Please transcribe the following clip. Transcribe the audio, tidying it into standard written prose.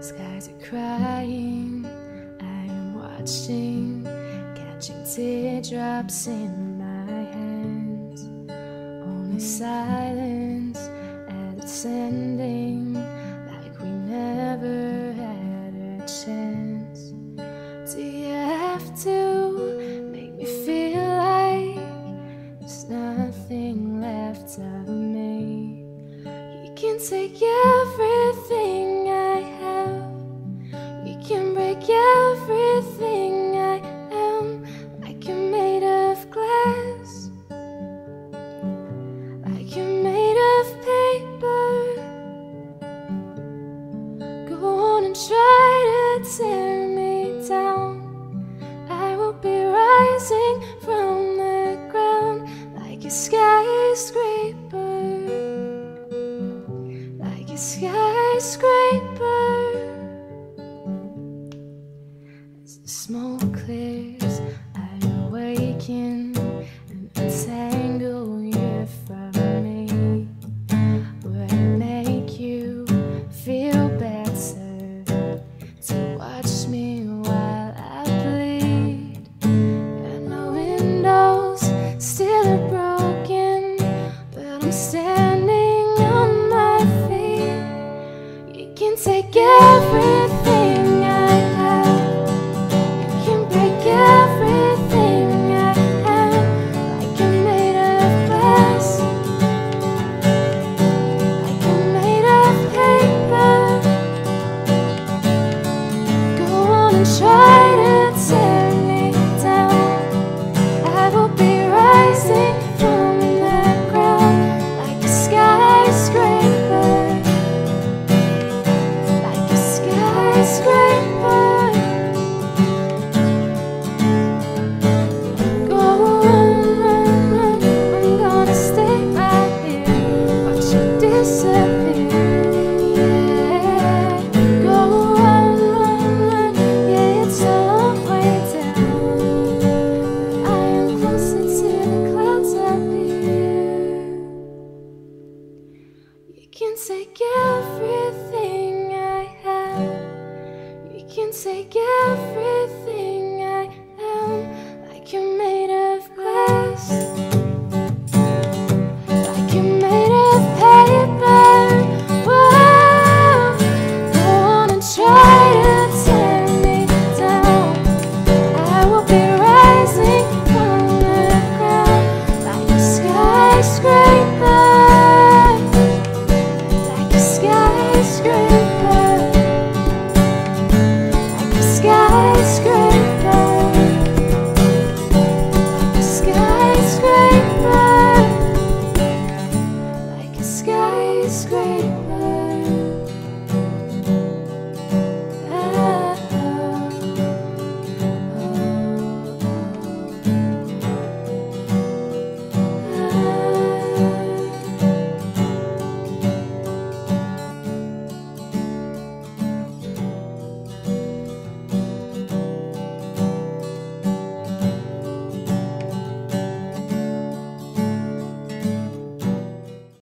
Skies are crying, I am watching, catching teardrops in my hands. Only silence as it's ending, like we never had a chance. Do you have to make me feel like there's nothing left of me? You can take everything, everything I am, like you're made of glass, like you're made of paper. Go on and try to tear me down, I will be rising from the ground like a skyscraper, like a skyscraper. Smoke clears, I awaken and untangle you from me. Would it make you feel better to watch me while I bleed? And the windows still are broken, but I'm standing.